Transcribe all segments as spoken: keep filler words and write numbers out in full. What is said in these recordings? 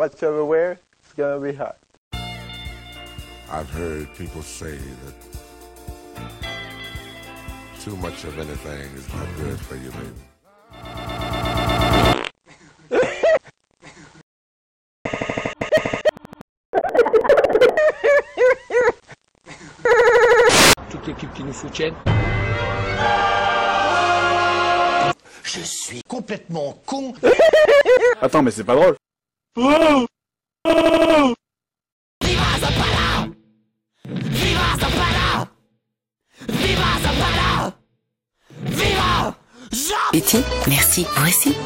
what you wear, it's going to be hot. I've heard people say that too much of anything is not good for you, baby. Toute l'équipe qui nous soutient. Je suis complètement con. Attends, mais c'est pas drôle. Oh oh. Viva Zapala. Viva Zapala. Viva Zapala. Viva Zapala. Betty, merci. Vous aussi.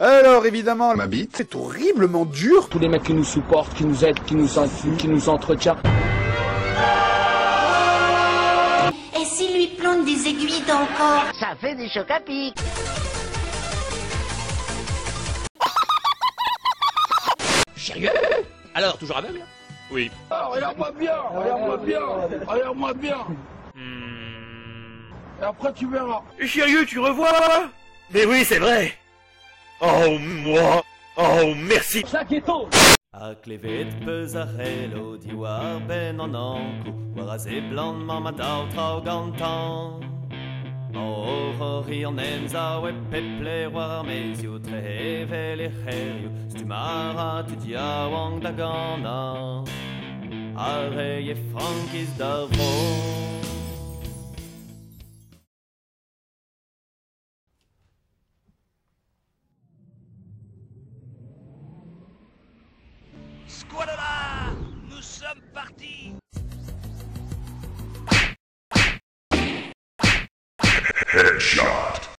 Alors évidemment, ma bite, c'est horriblement dur. Tous les mecs qui nous supportent, qui nous aident, qui nous influent, qui nous entretiennent. Et s'il lui plante des aiguilles dans le corps, ça fait des chocs à pic. Sérieux? Alors, toujours aveugle? Oui. Ah, regarde-moi bien, regarde-moi bien, regarde-moi bien. Mmh. Et après, tu verras. Sérieux, tu revois? Mais oui, c'est vrai. Oh, moi. Oh, merci. Ça qui est tôt. A clevet peus a c'hello di war ben an anko war a ze blant ma ma daou trao gantan Ma o c'hori an emza web peple war ar mezio tre hevel e c'herio Stu mara tu dia wang da gana A rei e frankiz da vro. Squadala, nous sommes partis. Headshot.